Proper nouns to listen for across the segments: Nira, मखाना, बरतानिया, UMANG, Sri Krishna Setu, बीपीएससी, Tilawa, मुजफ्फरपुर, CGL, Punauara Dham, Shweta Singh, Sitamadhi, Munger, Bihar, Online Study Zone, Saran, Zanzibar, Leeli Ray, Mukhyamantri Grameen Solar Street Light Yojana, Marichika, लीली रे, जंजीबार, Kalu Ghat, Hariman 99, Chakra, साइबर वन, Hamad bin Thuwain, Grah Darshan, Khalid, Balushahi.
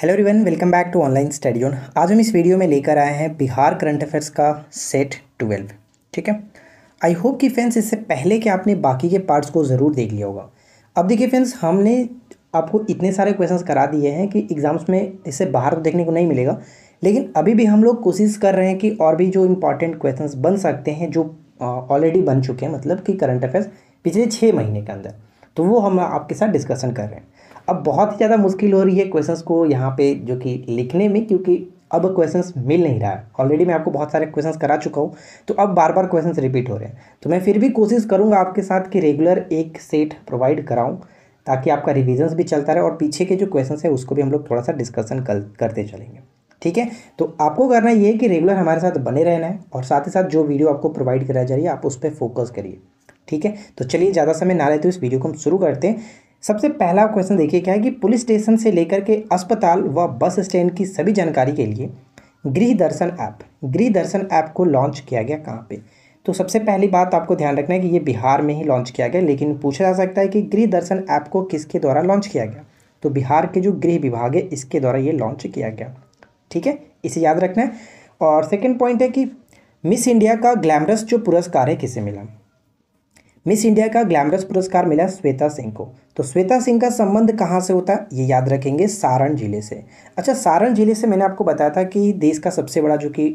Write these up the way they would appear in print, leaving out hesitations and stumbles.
Hello everyone, welcome back to online study zone. आज हम इस वीडियो में लेकर आए हैं बिहार करंट अफेयर्स का सेट 12। ठीक है, आई होप कि फ्रेंड्स इससे पहले कि आपने बाकी के पार्ट्स को ज़रूर देख लिया होगा। अब देखिए फ्रेंड्स, हमने आपको इतने सारे क्वेश्चंस करा दिए हैं कि एग्ज़ाम्स में इससे बाहर तो देखने को नहीं मिलेगा, लेकिन अभी भी हम लोग कोशिश कर रहे हैं कि और भी जो इम्पॉर्टेंट क्वेश्चन बन सकते हैं जो ऑलरेडी बन चुके हैं, मतलब कि करंट अफेयर्स पिछले 6 महीने के अंदर, तो वो हम आपके साथ डिस्कशन कर रहे हैं। अब बहुत ही ज़्यादा मुश्किल हो रही है क्वेश्चंस को यहाँ पे जो कि लिखने में, क्योंकि अब क्वेश्चंस मिल नहीं रहा है। ऑलरेडी मैं आपको बहुत सारे क्वेश्चंस करा चुका हूँ, तो अब बार बार क्वेश्चंस रिपीट हो रहे हैं। तो मैं फिर भी कोशिश करूँगा आपके साथ कि रेगुलर एक सेट प्रोवाइड कराऊँ, ताकि आपका रिविजन्स भी चलता रहे और पीछे के जो क्वेश्चन है उसको भी हम लोग थोड़ा सा डिस्कसन करते चलेंगे। ठीक है, तो आपको करना ये है कि रेगुलर हमारे साथ बने रहना है और साथ ही साथ जो वीडियो आपको प्रोवाइड कराई जा रही है आप उस पर फोकस करिए। ठीक है, तो चलिए ज़्यादा समय ना लेते हुए इस वीडियो को हम शुरू करते हैं। सबसे पहला क्वेश्चन देखिए क्या है कि पुलिस स्टेशन से लेकर के अस्पताल व बस स्टैंड की सभी जानकारी के लिए गृह दर्शन ऐप को लॉन्च किया गया कहाँ पे? तो सबसे पहली बात आपको ध्यान रखना है कि ये बिहार में ही लॉन्च किया गया, लेकिन पूछा जा सकता है कि गृह दर्शन ऐप को किसके द्वारा लॉन्च किया गया? तो बिहार के जो गृह विभाग है इसके द्वारा ये लॉन्च किया गया। ठीक है, इसे याद रखना है। और सेकेंड पॉइंट है कि मिस इंडिया का ग्लैमरस जो पुरस्कार है किसे मिला? मिस इंडिया का ग्लैमरस पुरस्कार मिला श्वेता सिंह को। तो श्वेता सिंह का संबंध कहाँ से होता है ये याद रखेंगे, सारण जिले से। अच्छा, सारण जिले से मैंने आपको बताया था कि देश का सबसे बड़ा जो कि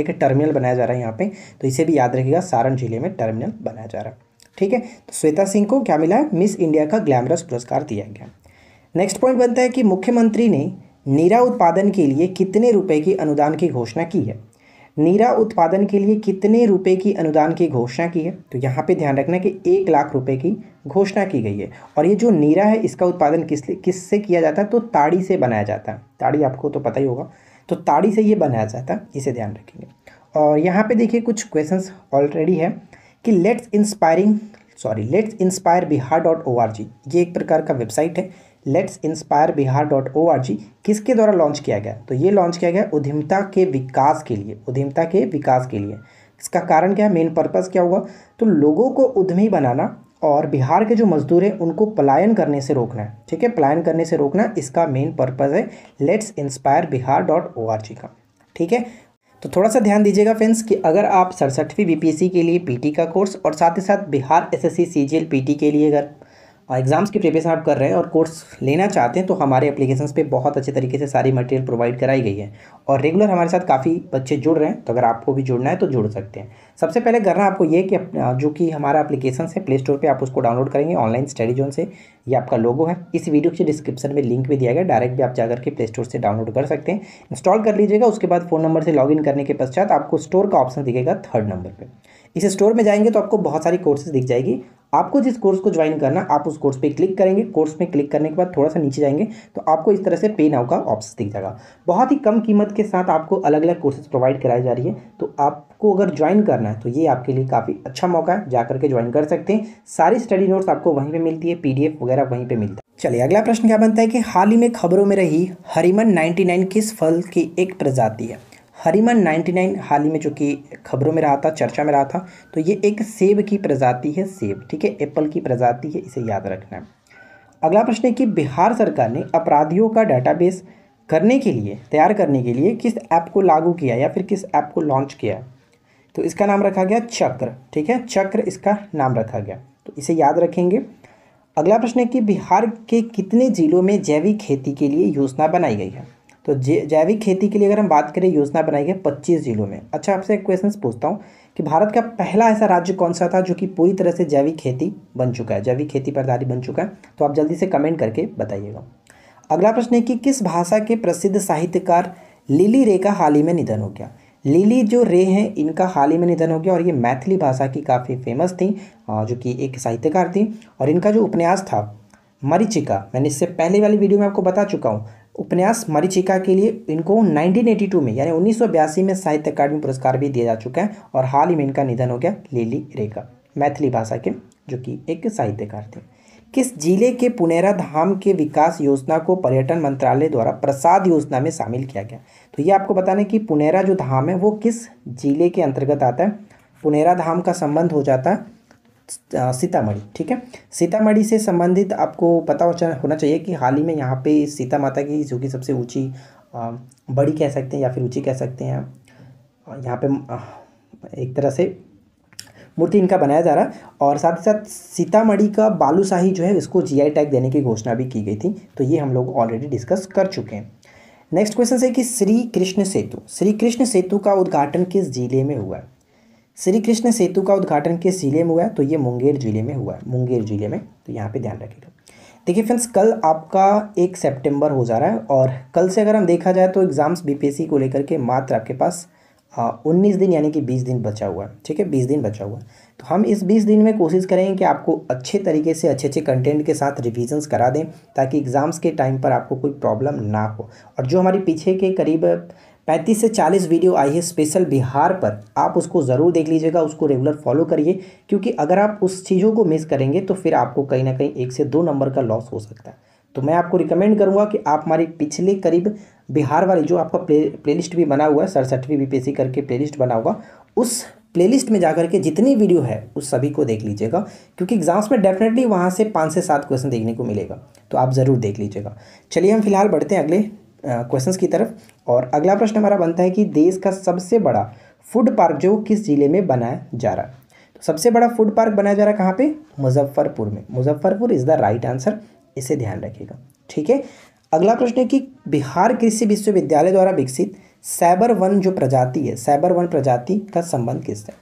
एक टर्मिनल बनाया जा रहा है यहाँ पे, तो इसे भी याद रखिएगा, सारण जिले में टर्मिनल बनाया जा रहा है। ठीक है, तो श्वेता सिंह को क्या मिला? मिस इंडिया का ग्लैमरस पुरस्कार दिया गया। नेक्स्ट पॉइंट बनता है कि मुख्यमंत्री ने नीरा उत्पादन के लिए कितने रुपये की अनुदान की घोषणा की है? नीरा उत्पादन के लिए कितने रुपए की अनुदान की घोषणा की है? तो यहाँ पे ध्यान रखना कि 1 लाख रुपए की घोषणा की गई है। और ये जो नीरा है इसका उत्पादन किससे किया जाता है? तो ताड़ी से बनाया जाता है। ताड़ी आपको तो पता ही होगा, तो ताड़ी से ये बनाया जाता है, इसे ध्यान रखेंगे। और यहाँ पे देखिए कुछ क्वेश्चंस ऑलरेडी है कि Let's Inspire Bihar.org ये एक प्रकार का वेबसाइट है। Let's Inspire Bihar.org किसके द्वारा लॉन्च किया गया? तो ये लॉन्च किया गया उद्यमिता के विकास के लिए। इसका कारण क्या है, मेन पर्पस क्या होगा? तो लोगों को उद्यमी बनाना और बिहार के जो मजदूर हैं उनको पलायन करने से रोकना है। ठीक है, पलायन करने से रोकना इसका मेन पर्पस है Let's Inspire Bihar.org का। ठीक है, तो थोड़ा सा ध्यान दीजिएगा फ्रेंड्स कि अगर आप 67वीं बीपीएससी के लिए पीटी का कोर्स और साथ ही साथ बिहार एसएससी सीजीएल पीटी के लिए अगर एग्ज़ाम्स की प्रिपरेशन आप कर रहे हैं और कोर्स लेना चाहते हैं, तो हमारे एप्लीकेशंस पे बहुत अच्छे तरीके से सारी मटेरियल प्रोवाइड कराई गई है और रेगुलर हमारे साथ काफ़ी बच्चे जुड़ रहे हैं, तो अगर आपको भी जुड़ना है तो जुड़ सकते हैं। सबसे पहले करना आपको ये कि जो कि हमारा एप्लीकेशन है प्ले स्टोर पर आप उसको डाउनलोड करेंगे, ऑनलाइन स्टडी जोन से। ये आपका लोगो है, इस वीडियो के डिस्क्रिप्शन में लिंक भी दिया गया, डायरेक्ट भी आप जाकर के प्ले स्टोर से डाउनलोड कर सकते हैं। इंस्टॉल कर लीजिएगा, उसके बाद फ़ोन नंबर से लॉगिन करने के पश्चात आपको स्टोर का ऑप्शन दिखेगा 3rd नंबर पर। इस स्टोर में जाएंगे तो आपको बहुत सारी कोर्सेज दिख जाएगी। आपको जिस कोर्स को ज्वाइन करना आप उस कोर्स पे क्लिक करेंगे। कोर्स में क्लिक करने के बाद थोड़ा सा नीचे जाएंगे तो आपको इस तरह से पे नाउ का ऑप्शन दिख जाएगा। बहुत ही कम कीमत के साथ आपको अलग अलग कोर्सेज प्रोवाइड कराई जा रही है, तो आपको अगर ज्वाइन करना है तो ये आपके लिए काफ़ी अच्छा मौका है, जा करके ज्वाइन कर सकते हैं। सारी स्टडी नोट्स आपको वहीं पर मिलती है, PDF वगैरह वहीं पर मिलता है। चलिए अगला प्रश्न क्या बनता है कि हाल ही में खबरों में रही हरिमन 99 किस फल की एक प्रजाति है? हरिमन 99 हाल ही में जो कि खबरों में रहा था, चर्चा में रहा था, तो ये एक सेब की प्रजाति है। सेब, ठीक है, एप्पल की प्रजाति है, इसे याद रखना है। अगला प्रश्न है कि बिहार सरकार ने अपराधियों का डाटाबेस तैयार करने के लिए किस ऐप को लागू किया या फिर किस ऐप को लॉन्च किया? तो इसका नाम रखा गया चक्र। ठीक है, चक्र इसका नाम रखा गया, तो इसे याद रखेंगे। अगला प्रश्न है कि बिहार के कितने जिलों में जैविक खेती के लिए योजना बनाई गई है? तो जैविक खेती के लिए अगर हम बात करें, योजना बनाई गई 25 जिलों में। अच्छा, आपसे एक क्वेश्चन पूछता हूँ कि भारत का पहला ऐसा राज्य कौन सा था जो कि पूरी तरह से जैविक खेती बन चुका है, जैविक खेती पर आधारित बन चुका है? तो आप जल्दी से कमेंट करके बताइएगा। अगला प्रश्न है कि किस भाषा के प्रसिद्ध साहित्यकार लीली रे का हाल ही में निधन हो गया? लीली जो रे हैं इनका हाल ही में निधन हो गया और ये मैथिली भाषा की काफ़ी फेमस थी, जो कि एक साहित्यकार थी। और इनका जो उपन्यास था मरीचिका, मैंने इससे पहले वाली वीडियो में आपको बता चुका हूँ, उपन्यास मरीचिका के लिए इनको 1982 में यानी 1982 में साहित्य अकादमी पुरस्कार भी दिया जा चुका है। और हाल ही में इनका निधन हो गया, लेली रे का, मैथिली भाषा के जो कि एक साहित्यकार थे। किस जिले के पुनौरा धाम के विकास योजना को पर्यटन मंत्रालय द्वारा प्रसाद योजना में शामिल किया गया? तो ये आपको बताना है कि पुनौरा जो धाम है वो किस जिले के अंतर्गत आता है। पुनौरा धाम का संबंध हो जाता है सीतामढ़ी। ठीक है, सीतामढ़ी से संबंधित आपको पता होना चाहिए कि हाल ही में यहाँ पे सीता माता की, जो कि सबसे ऊंची बड़ी कह सकते हैं या फिर ऊंची कह सकते हैं, यहाँ पे एक तरह से मूर्ति इनका बनाया जा रहा है। और साथ ही साथ सीतामढ़ी का बालूशाही जो है इसको जीआई टैग देने की घोषणा भी की गई थी। तो ये हम लोग ऑलरेडी डिस्कस कर चुके हैं। नेक्स्ट क्वेश्चन है कि श्री कृष्ण सेतु, श्री कृष्ण सेतु का उद्घाटन किस जिले में हुआ है? श्री कृष्ण सेतु का उद्घाटन किस जिले में हुआ है? तो ये मुंगेर जिले में हुआ है, मुंगेर जिले में। तो यहाँ पे ध्यान रखिएगा। देखिए फ्रेंड्स, कल आपका 1 सितंबर हो जा रहा है और कल से अगर हम देखा जाए तो एग्ज़ाम्स बीपीएससी को लेकर के मात्र आपके पास 19 दिन यानी कि 20 दिन बचा हुआ है। ठीक है, 20 दिन बचा हुआ है। तो हम इस 20 दिन में कोशिश करेंगे कि आपको अच्छे तरीके से अच्छे कंटेंट के साथ रिविजन्स करा दें ताकि एग्ज़ाम्स के टाइम पर आपको कोई प्रॉब्लम ना हो। और जो हमारी पीछे के करीब 35 से 40 वीडियो आई है स्पेशल बिहार पर, आप उसको ज़रूर देख लीजिएगा, उसको रेगुलर फॉलो करिए, क्योंकि अगर आप उस चीज़ों को मिस करेंगे तो फिर आपको कहीं ना कहीं 1 से 2 नंबर का लॉस हो सकता है। तो मैं आपको रिकमेंड करूंगा कि आप हमारे पिछले करीब बिहार वाली जो आपका प्लेलिस्ट भी बना हुआ है, 67वीं बीपीएससी करके प्लेलिस्ट बना हुआ, उस प्लेलिस्ट में जाकर के जितनी वीडियो है उस सभी को देख लीजिएगा, क्योंकि एग्जाम्स में डेफिनेटली वहाँ से 5 से 7 क्वेश्चन देखने को मिलेगा, तो आप ज़रूर देख लीजिएगा। चलिए हम फिलहाल बढ़ते हैं अगले क्वेश्चंस की तरफ। और अगला प्रश्न हमारा बनता है कि देश का सबसे बड़ा फूड पार्क जो किस ज़िले में बनाया जा रहा है? तो सबसे बड़ा फूड पार्क बनाया जा रहा है कहाँ पे? मुजफ्फरपुर में। मुजफ्फरपुर is the right answer, इसे ध्यान रखिएगा। ठीक है, अगला प्रश्न है कि बिहार कृषि विश्वविद्यालय द्वारा विकसित साइबर वन जो प्रजाति है, साइबर वन प्रजाति का संबंध किससे?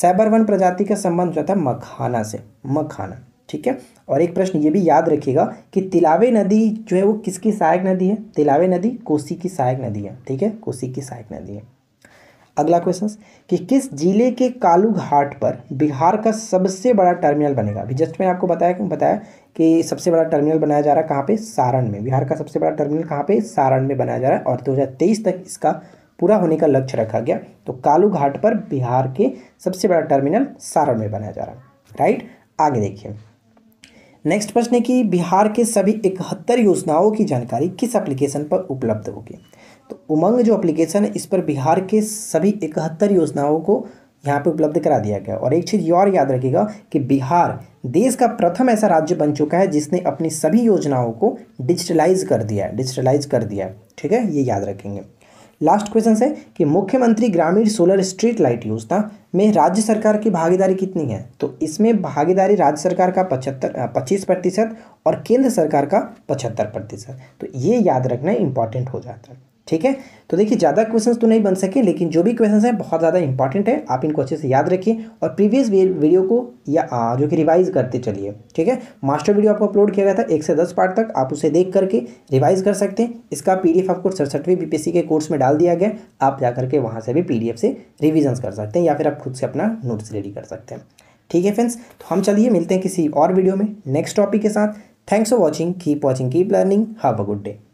साइबर वन प्रजाति का संबंध जो था मखाना से, मखाना। ठीक है, और एक प्रश्न ये भी याद रखिएगा कि तिलावे नदी जो है वो किसकी सहायक नदी है? तिलावे नदी कोसी की सहायक नदी है। ठीक है, कोसी की सहायक नदी है। अगला क्वेश्चन कि किस जिले के कालू घाट पर बिहार का सबसे बड़ा टर्मिनल बनेगा? अभी जस्ट मैंने आपको बताया कि सबसे बड़ा टर्मिनल बनाया जा रहा है कहाँ पे? सारण में। बिहार का सबसे बड़ा टर्मिनल कहाँ पे? सारण में बनाया जा रहा है और 2023 तक इसका पूरा होने का लक्ष्य रखा गया। तो कालू घाट पर बिहार के सबसे बड़ा टर्मिनल सारण में बनाया जा रहा है। राइट, आगे देखिए। नेक्स्ट प्रश्न है कि बिहार के सभी 71 योजनाओं की जानकारी किस एप्लीकेशन पर उपलब्ध होगी? तो उमंग जो एप्लीकेशन है इस पर बिहार के सभी 71 योजनाओं को यहाँ पे उपलब्ध करा दिया गया। और एक चीज़ ये और याद रखिएगा कि बिहार देश का प्रथम ऐसा राज्य बन चुका है जिसने अपनी सभी योजनाओं को डिजिटलाइज कर दिया है, डिजिटलाइज कर दिया है। ठीक है, ये याद रखेंगे। लास्ट क्वेश्चन है कि मुख्यमंत्री ग्रामीण सोलर स्ट्रीट लाइट योजना में राज्य सरकार की भागीदारी कितनी है? तो इसमें भागीदारी राज्य सरकार का 25% और केंद्र सरकार का 75%। तो ये याद रखना इंपॉर्टेंट हो जाता है। ठीक है, तो देखिए ज़्यादा क्वेश्चंस तो नहीं बन सके, लेकिन जो भी क्वेश्चंस हैं बहुत ज़्यादा इंपॉर्टेंट है, आप इनको अच्छे से याद रखिए और प्रीवियस वीडियो को या जो कि रिवाइज करते चलिए। ठीक है, मास्टर वीडियो आपको अपलोड किया गया था 1 से 10 पार्ट तक, आप उसे देख करके रिवाइज कर सकते हैं। इसका PDF आपको 67वीं बीपीएससी के कोर्स में डाल दिया गया, आप जा करके वहाँ से भी PDF से रिविजन्स कर सकते हैं या फिर आप खुद से अपना नोट्स रेडी कर सकते हैं। ठीक है फ्रेंड्स, तो हम चलिए मिलते हैं किसी और वीडियो में नेक्स्ट टॉपिक के साथ। Thanks for watching, keep learning, have a good day.